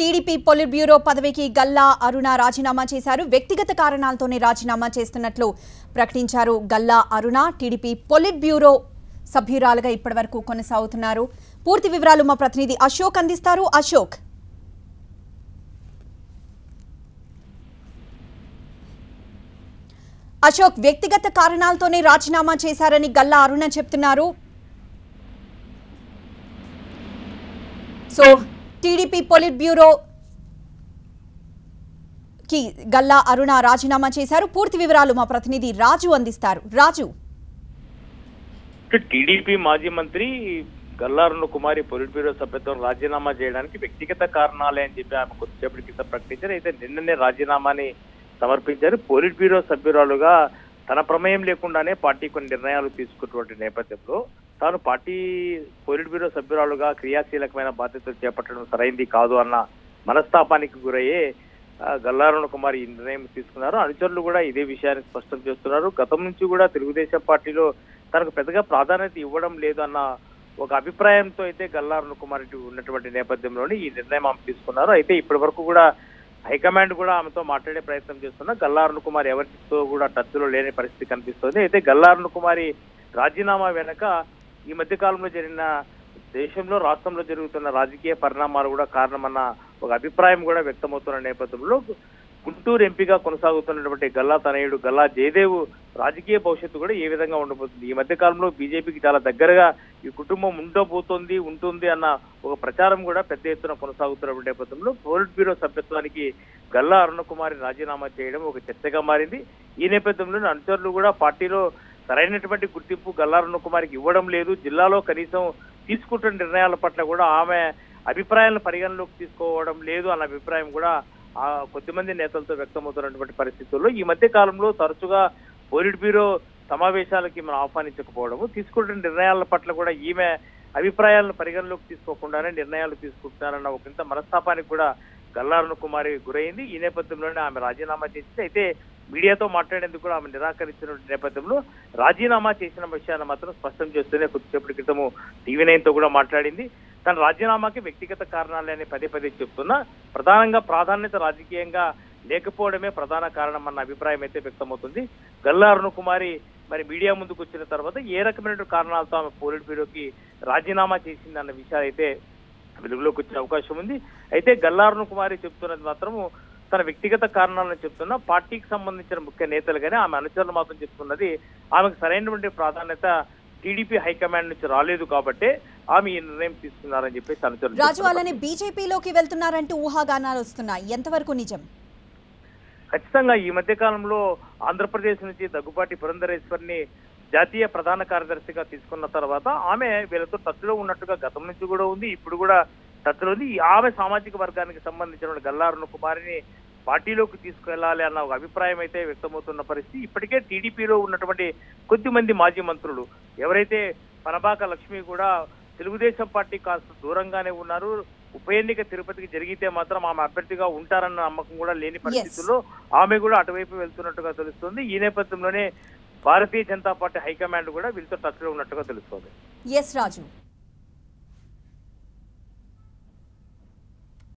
TDP polit bureau పదవికి గల్లా అరుణ రాజీనామా చేశారు. వ్యక్తిగత కారణాలతోనే రాజీనామా చేస్తున్నట్లు ప్రకటించారు. Galla Aruna TDP politburo సభ్యురాలుగా ఇప్పటివరకు కొనసాగుతున్నారు. పూర్తి వివరాలు మా ప్రతినిధి అశోక్ అందిస్తారు. అశోక్, వ్యక్తిగత కారణాలతోనే రాజీనామా చేశారని గల్లా అరుణ చెప్తున్నారు. సో టీడీపీ పొలిట్ బ్యూరో కి గల్లా అరుణ రాజీనామా చేశారు. పూర్తి వివరాలు మా ప్రతినిధి రాజు అందిస్తారు. రాజు, టీడీపీ మాజీ మంత్రి గల్లా అరుణ కుమారి పొలిట్ బ్యూరో సభ్యత్వం రాజీనామా చేయడానికి వ్యక్తిగత కారణాలే అని చెప్పి ఆమె కొద్దిసేపటి క్రితం ప్రకటించారు. అయితే నిన్ననే రాజీనామాని సమర్పించారు. పొలిట్ బ్యూరో సభ్యురాలుగా తన ప్రమేయం లేకుండానే పార్టీ కొన్ని నిర్ణయాలు తీసుకున్నటువంటి నేపథ్యంలో తాను పార్టీ పొలిట్ బ్యూరో సభ్యురాలుగా క్రియాశీలకమైన బాధ్యతలు చేపట్టడం సరైంది కాదు అన్న మనస్తాపానికి గురయ్యే గల్లా అరుణ కుమారి ఈ నిర్ణయం తీసుకున్నారు. అనుచరులు కూడా ఇదే విషయాన్ని స్పష్టం చేస్తున్నారు. గతం నుంచి కూడా తెలుగుదేశం పార్టీలో తనకు పెద్దగా ప్రాధాన్యత ఇవ్వడం లేదు అన్న ఒక అభిప్రాయంతో అయితే గల్లా అరుణ కుమారి ఉన్నటువంటి నేపథ్యంలోనే ఈ నిర్ణయం ఆమె తీసుకున్నారు. అయితే ఇప్పటి వరకు కూడా హైకమాండ్ కూడా ఆమెతో మాట్లాడే ప్రయత్నం చేస్తున్నా గల్లా అరుణ కుమారి ఎవరితో కూడా టచ్ లో లేని పరిస్థితి కనిపిస్తోంది. అయితే గల్లా అరుణ కుమారి రాజీనామా వెనక ఈ మధ్య కాలంలో జరిగిన దేశంలో రాష్ట్రంలో జరుగుతున్న రాజకీయ పరిణామాలు కూడా కారణమన్న ఒక అభిప్రాయం కూడా వ్యక్తమవుతున్న నేపథ్యంలో గుంటూరు ఎంపీగా కొనసాగుతున్నటువంటి గల్లా తనయుడు గల్లా జయదేవ్ రాజకీయ భవిష్యత్తు కూడా ఏ విధంగా ఉండబోతుంది, ఈ మధ్య కాలంలో బీజేపీకి చాలా దగ్గరగా ఈ కుటుంబం ఉండబోతోంది ఉంటుంది అన్న ఒక ప్రచారం కూడా పెద్ద ఎత్తున కొనసాగుతున్న నేపథ్యంలో పొలిట్ బ్యూరో సభ్యత్వానికి గల్లా అరుణ కుమారి రాజీనామా చేయడం ఒక చర్చగా మారింది. ఈ నేపథ్యంలో అనుచరులు కూడా పార్టీలో సరైనటువంటి గుర్తింపు గల్లా అరుణ కుమారికి ఇవ్వడం లేదు, జిల్లాలో కనీసం తీసుకుంటున్న నిర్ణయాల పట్ల కూడా ఆమె అభిప్రాయాలను పరిగణలోకి తీసుకోవడం లేదు అన్న అభిప్రాయం కూడా ఆ కొద్దిమంది నేతలతో వ్యక్తమవుతున్నటువంటి పరిస్థితుల్లో ఈ మధ్య కాలంలో తరచుగా పొలిట్ బ్యూరో సమావేశాలకి మనం ఆహ్వానించకపోవడము, తీసుకుంటున్న నిర్ణయాల పట్ల కూడా ఈమె అభిప్రాయాలను పరిగణలోకి తీసుకోకుండానే నిర్ణయాలు తీసుకుంటున్నారన్న ఒక ఇంత మనస్తాపానికి కూడా గల్లా అరుణ కుమారి గురైంది. ఈ నేపథ్యంలోనే ఆమె రాజీనామా చేసింది. అయితే మీడియాతో మాట్లాడేందుకు కూడా ఆమె నిరాకరించిన నేపథ్యంలో రాజీనామా చేసిన విషయాన్ని మాత్రం స్పష్టం చేస్తూనే కొద్దిసేపటి క్రితము టీవీ 9తో కూడా మాట్లాడింది. తన రాజీనామాకి వ్యక్తిగత కారణాలని పదే పదే చెప్తున్నా ప్రధానంగా ప్రాధాన్యత రాజకీయంగా లేకపోవడమే ప్రధాన కారణం అన్న అభిప్రాయం అయితే వ్యక్తమవుతుంది. గల్లా అరుణ కుమారి మరి మీడియా ముందుకు వచ్చిన తర్వాత ఏ రకమైన కారణాలతో ఆమె పొలిట్ బ్యూరోకి రాజీనామా చేసిందన్న విషయాలు అయితే వెలుగులోకి వచ్చే అవకాశం ఉంది. అయితే గల్లా అరుణ కుమారి చెప్తున్నది మాత్రము తన వ్యక్తిగత కారణాలను చెప్తున్నా పార్టీకి సంబంధించిన ముఖ్య నేతలుగానే ఆమె అనుచరులు మాత్రం చెప్తున్నది ఆమెకు సరైనటువంటి ప్రాధాన్యత టీడీపీ హైకమాండ్ నుంచి రాలేదు కాబట్టి ఆమె ఈ నిర్ణయం తీసుకున్నారని చెప్పేసి అనుచరులు రాజు అలానే బీజేపీలోకి వెళ్తున్నారంటూ ఊహాగానాలు వస్తున్నాయి. ఎంతవరకు నిజం? ఖచ్చితంగా ఈ మధ్య కాలంలో ఆంధ్రప్రదేశ్ నుంచి దగ్గుపాటి పురంధరేశ్వర్ని జాతీయ ప్రధాన కార్యదర్శిగా తీసుకున్న తర్వాత ఆమె వీళ్ళతో టచ్ లో ఉన్నట్టుగా గతం నుంచి కూడా ఉంది, ఇప్పుడు కూడా టచ్ లో ఉంది. ఆమె సామాజిక వర్గానికి సంబంధించిన గల్లా అరుణ కుమారిని పార్టీలోకి తీసుకెళ్లాలి అన్న ఒక అభిప్రాయం అయితే వ్యక్తమవుతున్న పరిస్థితి. ఇప్పటికే టీడీపీలో ఉన్నటువంటి కొద్దిమంది మాజీ మంత్రులు ఎవరైతే పనబాక లక్ష్మి కూడా తెలుగుదేశం పార్టీ కాస్త దూరంగానే ఉన్నారు, ఉప ఎన్నిక తిరుపతికి జరిగితే మాత్రం ఆమె అభ్యర్థిగా ఉంటారన్న నమ్మకం కూడా లేని పరిస్థితుల్లో ఆమె కూడా అటువైపు వెళ్తున్నట్టుగా తెలుస్తుంది. ఈ నేపథ్యంలోనే భారతీయ జనతా పార్టీ హైకమాండ్ కూడా వీళ్ళతో టచ్ లో ఉన్నట్టుగా తెలుస్తోంది.